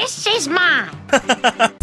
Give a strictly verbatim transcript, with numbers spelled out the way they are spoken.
This is mine.